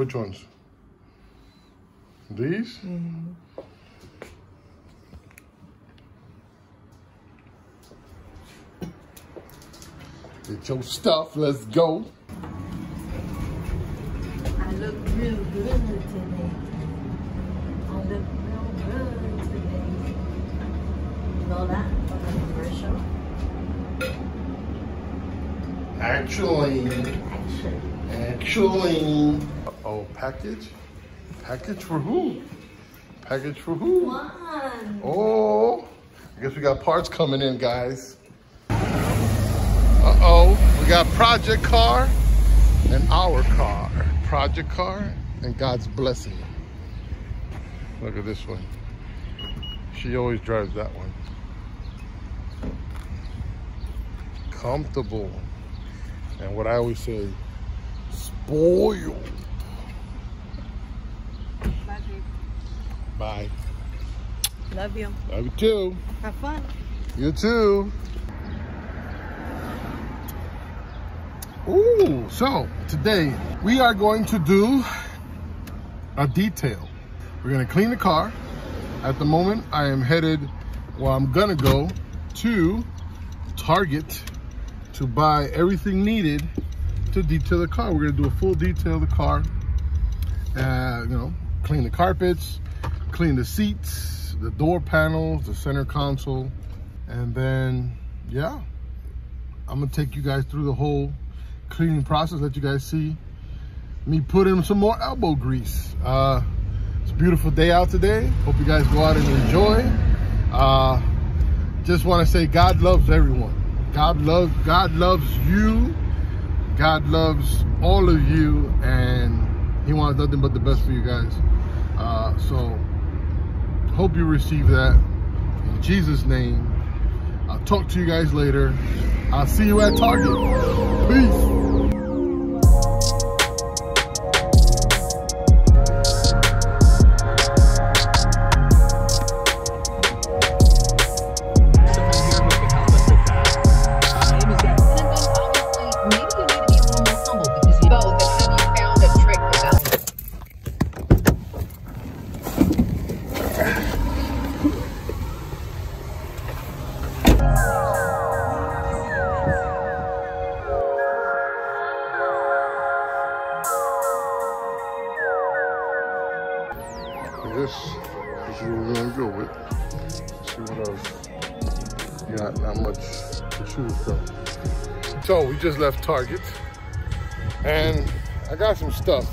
Which ones? These? Mm-hmm. Get your stuff, let's go. I look real good today. I look real good today. You know that? Actually. Uh-oh, package? Package for who? Package for who? One. Oh, I guess we got parts coming in, guys. Uh-oh, we got project car and our car. Project car and God's blessing. Look at this one. She always drives that one. Comfortable. And what I always say, spoiled. Bye, babe. Bye. Love you. Love you too. Have fun. You too. Ooh, so today we are going to do a detail. We're gonna clean the car. At the moment, I am headed, well, I'm gonna go to Target to buy everything needed to detail the car. We're gonna do a full detail of the car. You know, clean the carpets, clean the seats, the door panels, the center console, and then, yeah, I'm gonna take you guys through the whole cleaning process. Let you guys see me put in some more elbow grease. It's a beautiful day out today. Hope you guys go out and enjoy. Just want to say God loves everyone. God loves you. God loves all of you, and he wants nothing but the best for you guys. So hope you receive that in Jesus' name. I'll talk to you guys later. I'll see you at Target. Peace. This is what we're gonna go with. Let's see what else. Not much to choose from. So we just left Target, and I got some stuff.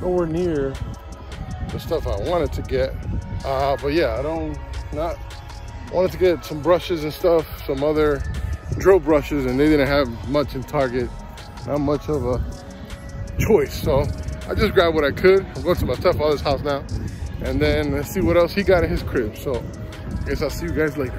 Nowhere near the stuff I wanted to get, but yeah, I wanted to get some brushes and stuff, some other drill brushes, and they didn't have much in Target. Not much of a choice, so. I just grabbed what I could. I'm going to my stepfather's house now. And then let's see what else he got in his crib. So I guess I'll see you guys later.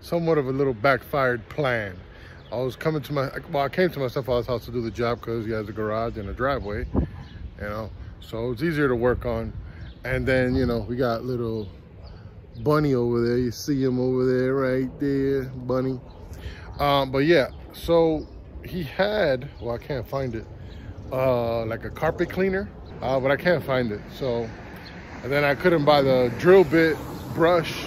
Somewhat of a little backfired plan. I came to my stepfather's house to do the job because he has a garage and a driveway, you know, so it's easier to work on. And then, you know, we got little Bunny over there. You see him over there, right there, Bunny. But yeah, so he had, well, I can't find it, like a carpet cleaner, but I can't find it. So, and then I couldn't buy the drill bit, brush.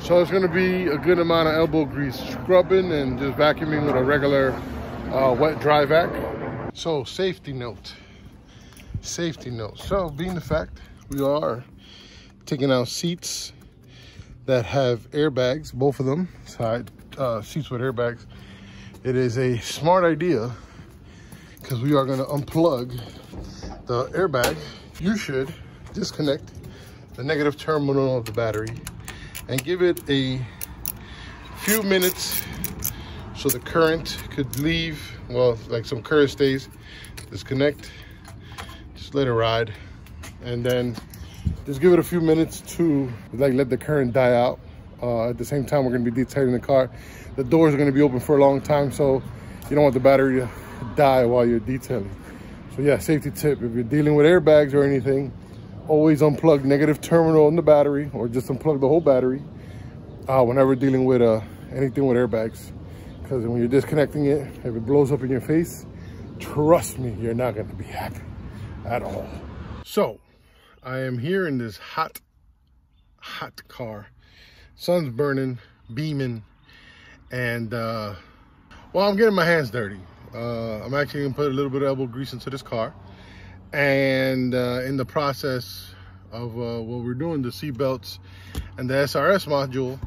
So it's gonna be a good amount of elbow grease scrubbing and just vacuuming with a regular wet dry vac. So safety note. So being the fact we are taking out seats that have airbags, both of them, side seats with airbags, it is a smart idea because we are gonna unplug the airbag. You should disconnect the negative terminal of the battery and give it a few minutes so the current could leave, well, like some current stays. Disconnect, just let it ride, and then Just give it a few minutes to let the current die out. At the same time, we're going to be detailing the car. The doors are going to be open for a long time, so you don't want the battery to die while you're detailing. So yeah, safety tip: if you're dealing with airbags or anything, always unplug negative terminal in the battery, or just unplug the whole battery whenever dealing with anything with airbags, because when you're disconnecting it, if it blows up in your face, trust me, you're not going to be happy at all. So I am here in this hot car, sun's burning, beaming, and well, I'm getting my hands dirty. I'm actually gonna put a little bit of elbow grease into this car, and in the process of what we're doing, the seat belts and the SRS module,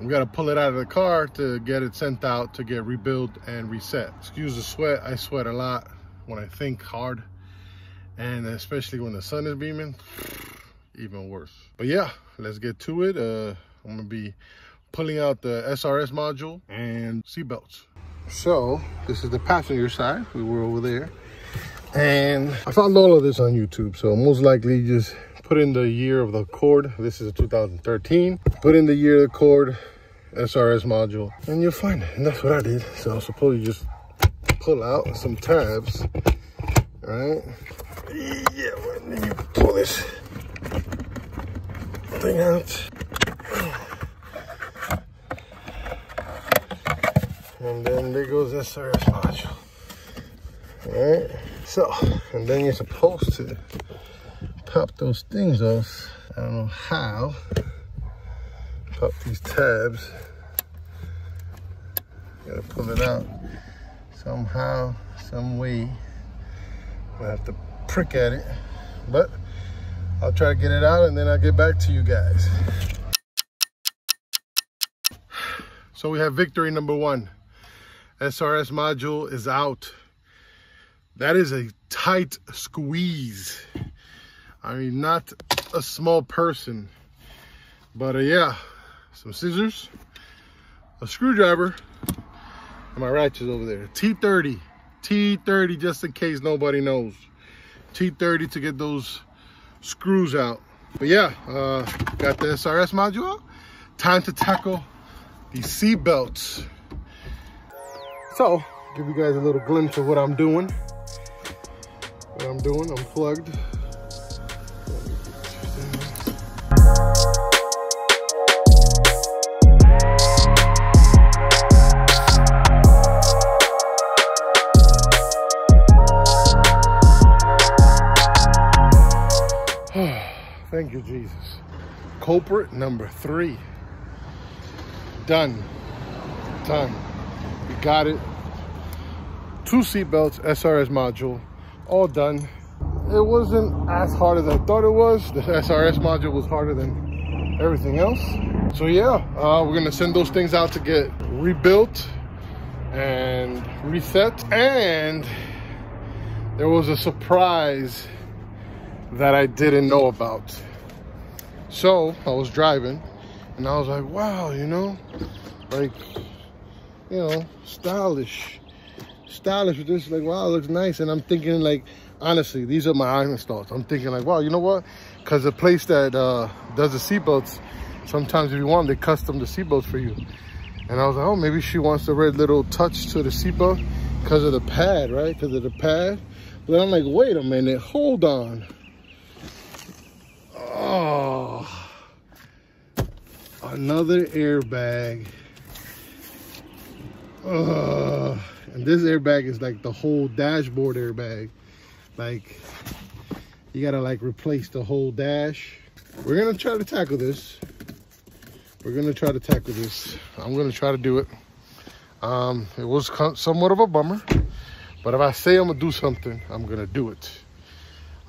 we got to pull it out of the car to get it sent out to get rebuilt and reset. Excuse the sweat, I sweat a lot when I think hard, and especially when the sun is beaming, even worse. But yeah, let's get to it. I'm gonna be pulling out the SRS module and seat belts. So this is the passenger side. We were over there, and I found all of this on YouTube, so most likely just put in the year of the Accord. This is a 2013. Put in the year of the Accord SRS module and you'll find it, and that's what I did. So I suppose you just pull out some tabs, right? Yeah, and then you pull this thing out, and then there goes SRS module. All right, so, and then you're supposed to pop those things off. I don't know how. Pop these tabs. Gotta pull it out somehow, some way. I'll have to prick at it, but I'll try to get it out and then I'll get back to you guys. So we have victory number one. SRS module is out. That is a tight squeeze. I mean, not a small person, but yeah, some scissors, a screwdriver, and my ratchet over there. T30, just in case nobody knows. T30 to get those screws out. But yeah, got the SRS module out. Time to tackle the seat belts. So, give you guys a little glimpse of what I'm doing. I'm plugged. Thank you, Jesus. Culprit number three. Done. We got it. Two seat belts, SRS module, all done. It wasn't as hard as I thought it was. The SRS module was harder than everything else. So yeah, we're gonna send those things out to get rebuilt and reset. And there was a surprise that I didn't know about. So I was driving and I was like, wow, stylish with this, like, wow, it looks nice. And I'm thinking, like, honestly, these are my honest thoughts. I'm thinking, like, wow, you know what? Because the place that does the seatbelts, sometimes if you want, they custom the seatbelts for you. And I was like, oh, maybe she wants the red little touch to the seatbelt because of the pad, right? Because of the pad. But I'm like, wait a minute, hold on. Oh, another airbag. And this airbag is like the whole dashboard airbag. Like, you gotta like replace the whole dash. We're gonna try to tackle this. I'm gonna try to do it. It was somewhat of a bummer, but if I say I'm gonna do something, I'm gonna do it.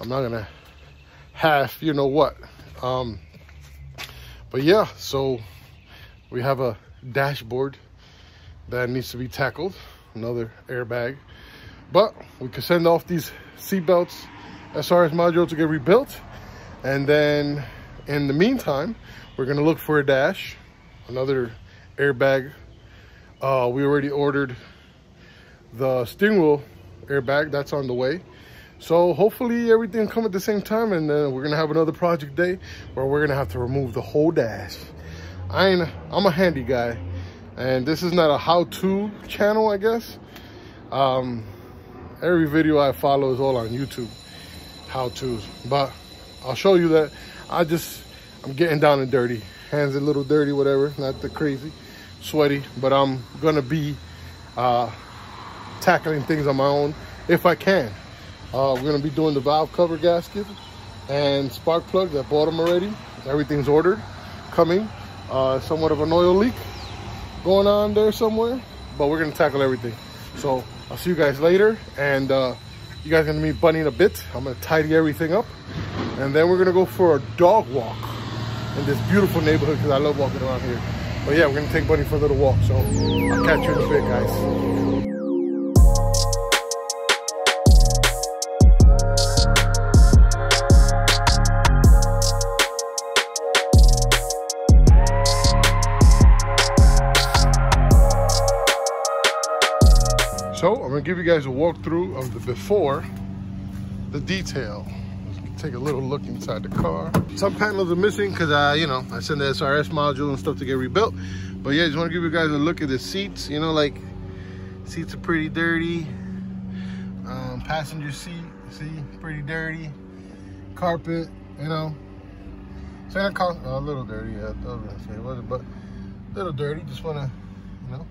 I'm not gonna half, you know what. But yeah, so we have a dashboard that needs to be tackled, another airbag, but we can send off these seat belts, SRS module to get rebuilt, and then in the meantime we're gonna look for a dash, another airbag. We already ordered the steering wheel airbag, that's on the way, So hopefully everything come at the same time, and then we're gonna have another project day where we're gonna have to remove the whole dash. I'm a handy guy, and this is not a how-to channel, I guess. Every video I follow is all on YouTube, how-tos, but I'll show you that I'm getting down and dirty. Hands a little dirty, whatever, not that crazy, sweaty, but I'm gonna be tackling things on my own if I can. We're gonna be doing the valve cover gasket and spark plugs. I bought them already. Everything's ordered, coming. Somewhat of an oil leak going on there somewhere, but we're gonna tackle everything. So I'll see you guys later, and you guys are gonna meet Bunny in a bit. I'm gonna tidy everything up, and then we're gonna go for a dog walk in this beautiful neighborhood because I love walking around here. But yeah, we're gonna take Bunny for a little walk. So I'll catch you in a bit, guys. So I'm gonna give you guys a walkthrough of the before, the detail. Take a little look inside the car. Some panels are missing because I sent the SRS module and stuff to get rebuilt. But yeah, just want to give you guys a look at the seats. You know, like, seats are pretty dirty. Passenger seat, see, pretty dirty. Carpet, you know, Santa Claus, a little dirty. Yeah, I was gonna say it wasn't, but a little dirty. Just wanna, you know,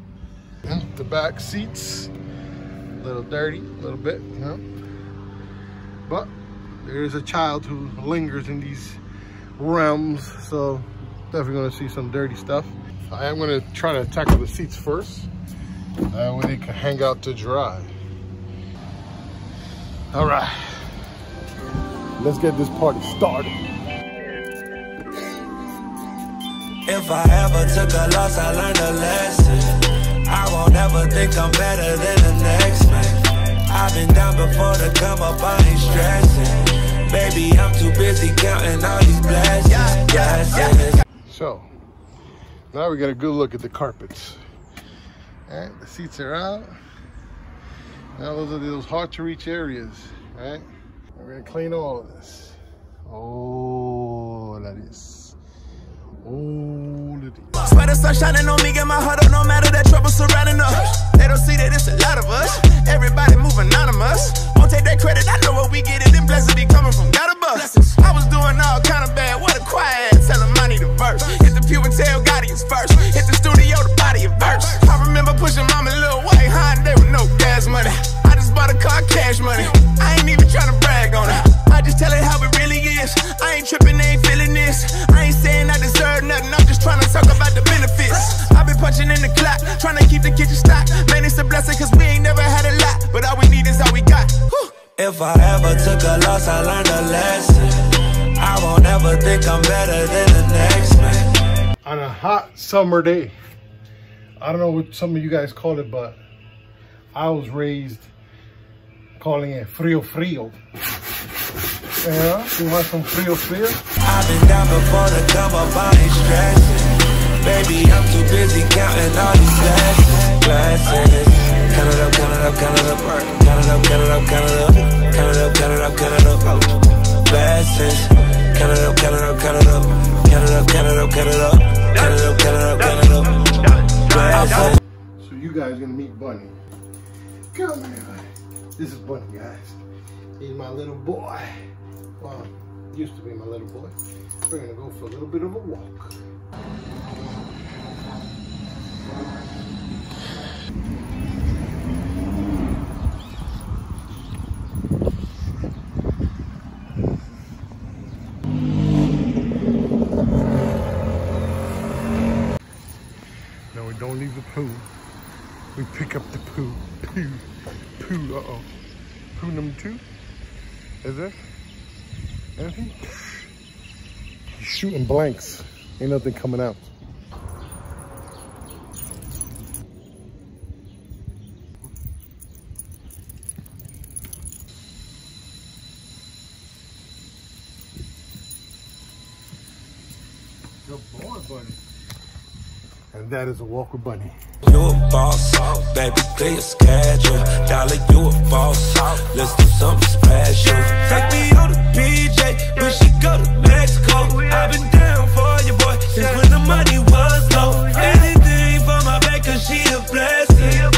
and the back seats, a little dirty, a little bit, you know, but. There is a child who lingers in these realms, so definitely gonna see some dirty stuff. I am gonna try to tackle the seats first, when they can hang out to dry. All right, let's get this party started. If I ever took a loss, I learned a lesson. I won't ever think I'm better than the next man. I've been down before the come up, I ain't stressing. Baby, I'm too busy counting all these blessings. So, now we got a good look at the carpets. All right, the seats are out. Now those are those hard to reach areas, right? We're gonna clean all of this. All of this. All of this. Sweat the sun shining on me, get my heart up, no matter that trouble surrounding us. They don't see that it's a lot of us. Everybody move anonymous. Won't take that credit, I know what we get it. Them blessings be coming from God above. I was doing all kind of bad. What a quiet, telling money to verse. Hit the pew and tell God is first. Hit the studio, the body of verse. I remember pushing mama little white Honda with no gas money. I just bought a car, cash money. I ain't even trying to brag on it. I just tell it how it really is. I ain't tripping, I ain't feeling this. I ain't saying I deserve nothing. I'm just trying to talk about the benefits. I've been punching in the clock, trying to keep the kitchen stocked. Man, it's a blessing cause we ain't never had a lot, but all we need is all we got. Whew. If I ever took a loss, I learned a lesson. I won't ever think I'm better than the next man. On a hot summer day, I don't know what some of you guys call it, but I was raised calling it frio. Yeah, you want some frio? I've been down before the come up, I ain't stressing. Baby, I'm too busy counting all these blessings. So you guys are gonna meet Bunny. Come here, Bunny. This is Bunny, guys. He's my little boy. Well, used to be my little boy. We're gonna go for a little bit of a walk. Don't leave the poo. We pick up the poo. Poo, uh-oh. Poo number two? Is there anything? He's shooting blanks. Ain't nothing coming out. Good boy, buddy. and that is a Walker Bunny. You a boss, baby, play a schedule. Dollar, you a boss, let's do something special. Take me on the PJ, we should go to Mexico. I've been down for your boy since when the money was low. Anything for my back, cause she a blessing. Yeah.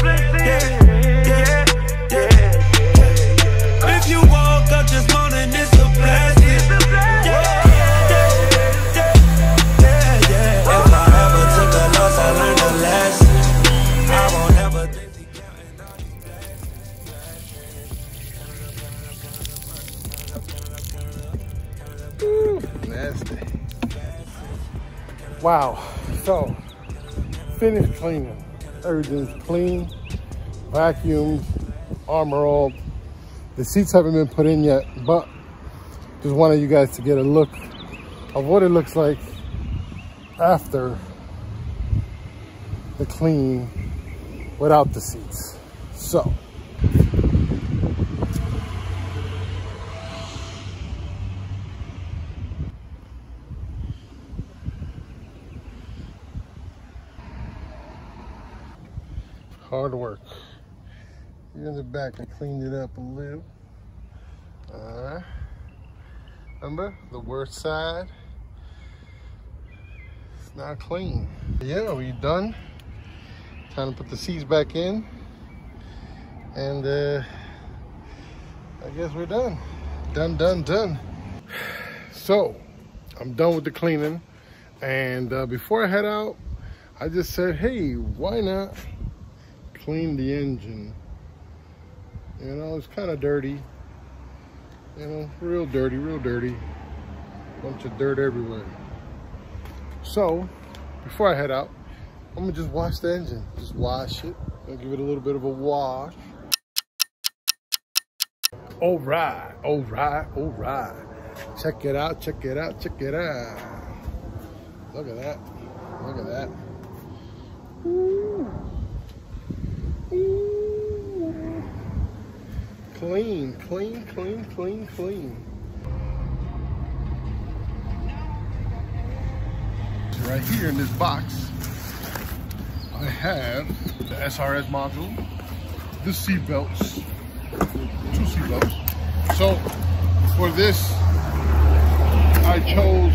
Wow, so finished cleaning. Everything's clean, vacuumed, armor up. The seats haven't been put in yet, but just wanted you guys to get a look of what it looks like after the clean without the seats. So hard work. You're in the back and cleaned it up a little. Remember the worst side? It's not clean. Yeah, we done. Time to put the seats back in, and I guess we're done. Done. So I'm done with the cleaning, and before I head out, I just said, hey, why not clean the engine? You know, it's kind of dirty, you know, real dirty, bunch of dirt everywhere. So before I head out, I'm gonna just wash the engine, just wash it. I'll give it a little bit of a wash. All right, check it out. Look at that. Ooh. Clean. Right here in this box, I have the SRS module, the seat belts, 2 seat belts. So for this, I chose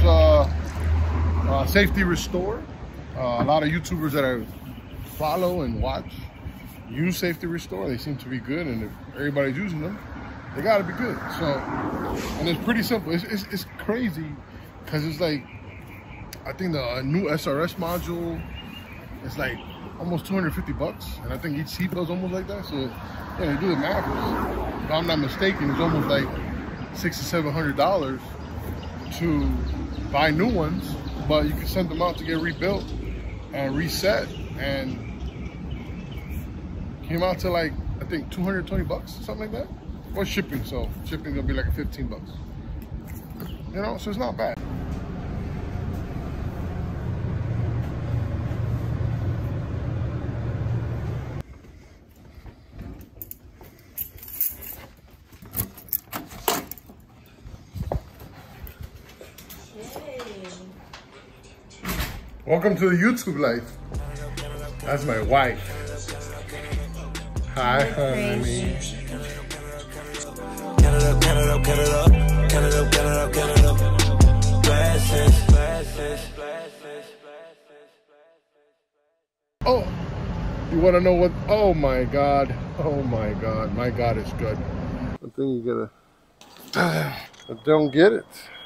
Safety Restore. A lot of YouTubers that I follow and watch use Safety Restore. They seem to be good, and if everybody's using them, they gotta be good. So, and it's pretty simple. It's crazy, because it's like, I think the new SRS module is like almost 250 bucks, and I think each seat belt is almost like that. So yeah, you do the math, if I'm not mistaken, it's almost like $600 to $700 to buy new ones, but you can send them out to get rebuilt and reset, and came out to like, I think 220 bucks, something like that. Or shipping, so shipping gonna be like 15 bucks. You know, so it's not bad. Yay. Welcome to the YouTube life. That's my wife. Hi, honey. Oh, you want to know what? Oh my God, my God is good. I think you gotta. I don't get it.